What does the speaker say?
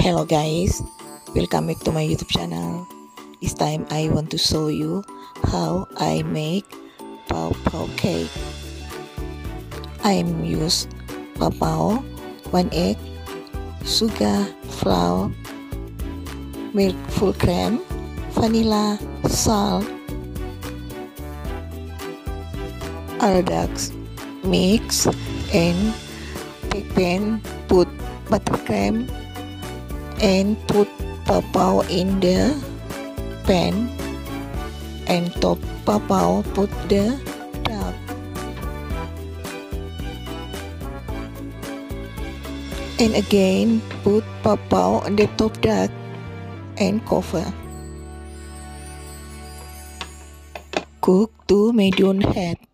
Hello guys, welcome back to my YouTube channel. This time I want to show you how I make pow pow cake. I use pow pow, 1 egg, sugar, flour, milk full cream, vanilla, salt, aldax, mix, and bake pan, put buttercream and put pow pow in the pan, and top pow pow put the duck, and again put pow pow on the top duck and cover. Cook to medium heat.